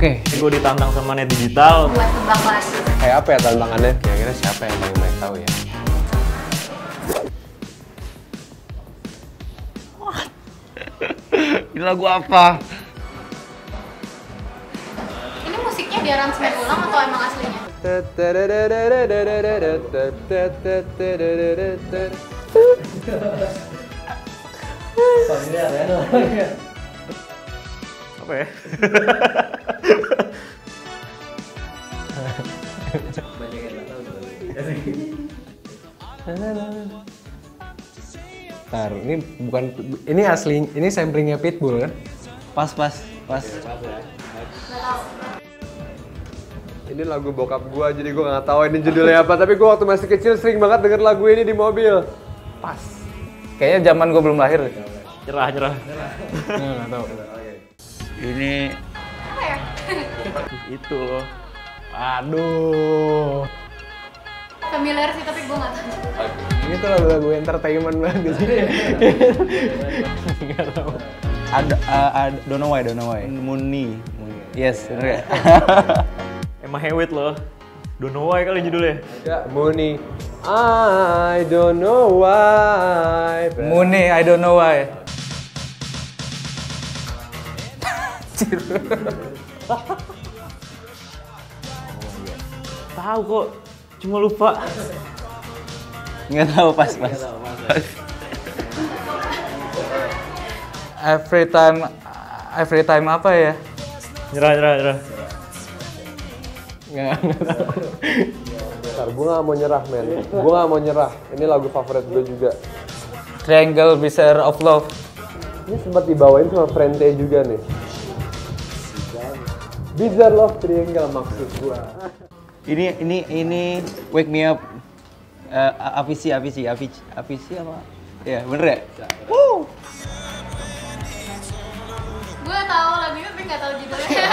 Oke. Okay. Gue ditantang sama Net Digital. Buat tebak langsung. Kayak apa ya tantangannya? Kira-kira siapa yang paling baik tahu ya? Gila gue apa? Ini musiknya di aransemen ulang atau emang aslinya? Apa ya? Banyak yang tahu dulu. Bentar, ini bukan, ini asli, ini samplingnya Pitbull kan? Pas. Ini lagu bokap gua, jadi gua nggak tahu ini judulnya apa. Tapi gua waktu masih kecil sering banget denger lagu ini di mobil. Pas. Kayaknya zaman gua belum lahir. Nyerah. Nggak tahu. Ini. Apa ya? Itu loh. Aduh. Familiar sih tapi gue nggak tahu. Ini tuh lagu-lagu entertainment banget sih. Nggak tahu. Don't know why. Muni. Yes, bener. Emma Hewitt loh. Don't know why kali judulnya. Ya, Muni. I don't know why. Muni, I don't know why. Tahu kok. Cuma lupa. Nggak tahu pas. Every time apa ya? Nyerah. Nggak tahu. Bentar, gue nggak mau nyerah, men. Gue nggak mau nyerah. Ini lagu favorit gue juga. Triangle Bizarre of Love. Ini sempat dibawain sama Frente juga nih. Bizarre Love Triangle maksud gue. Ini Wake Me Up, Avicii apa? Ya bener ya? Wuh! Gue tau lagunya tapi gak tau judulnya.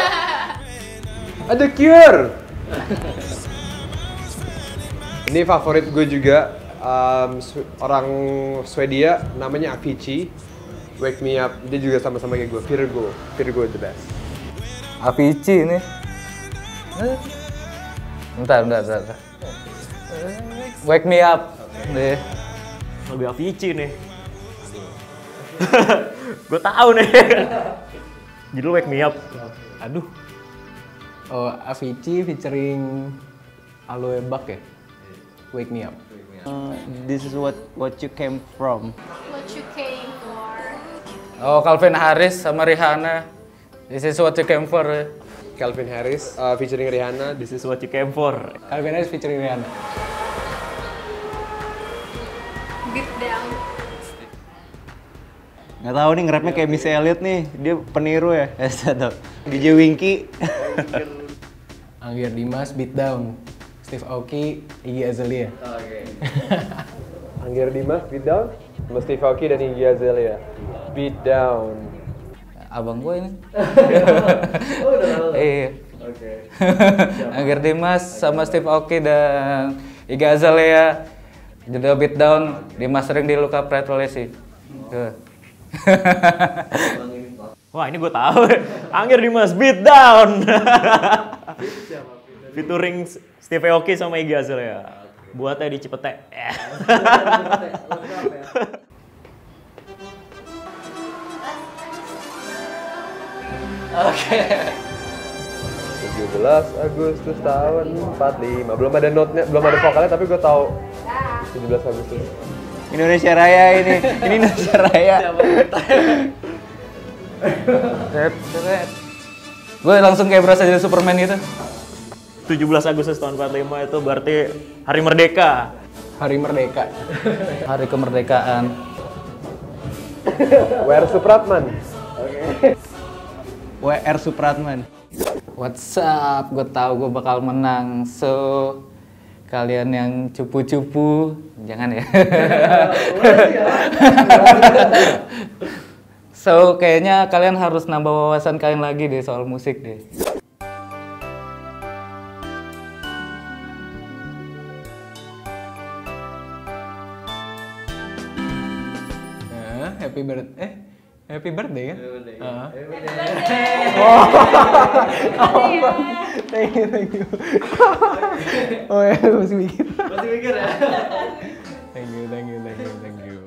The Cure! Ini favorit gue juga, orang Swedia namanya Avicii. Wake Me Up, dia juga sama-sama kayak gue, Virgo the best. Avicii ini. Bentar. Wake Me Up. Nih. Lebih Avicii nih. Gue tahu nih. Judul Wake Me Up. Aduh. Oh, Avicii featuring Aloe Blacc ya? Wake Me Up. This is what you came from. What you came for. Oh, Calvin Harris sama Rihanna. This is what you came for. Calvin Harris featuring Rihanna, This is what you came for. Calvin Harris featuring Rihanna. Deep down. Nggak tahu nih nge-rapnya kayak Missy Elliott nih, dia peniru ya. DJ Winky. Angger Dimas, Beat Down. Steve Aoki, Iggy Azalea. Oke. Angger Dimas, Beat Down, Steve Aoki dan Iggy Azalea. Beat Down. Abang gue ini. Oh, udah. Iya. Oke. Angger Dimas sama Steve Aoki dan Iggy Azalea. Judul Beatdown, Dimas sering diluka Pride Rolesi. Wah, ini gue tahu. Angger Dimas Beatdown. Featuring Steve Aoki sama Iggy Azalea. Buatnya di Cipete. Oke. 17 Agustus tahun 45. Belum ada note-nya, belum ada vokalnya tapi gue tahu. 17 Agustus. Indonesia Raya ini. Ini Indonesia Raya. Tet. Gue langsung kayak berasa jadi Superman gitu. 17 Agustus tahun 45 itu berarti Hari Merdeka. Hari Merdeka. Hari kemerdekaan. W.R. Supratman. Oke. W. R. Supratman. What's up? Gue tahu gue bakal menang. So kalian yang cupu-cupu jangan ya. So kayaknya kalian harus nambah wawasan kalian lagi deh soal musik deh. Happy birthday. Happy birthday kan? Happy birthday. Oh. Thank you. Oh ya, masih mikir. Thank you.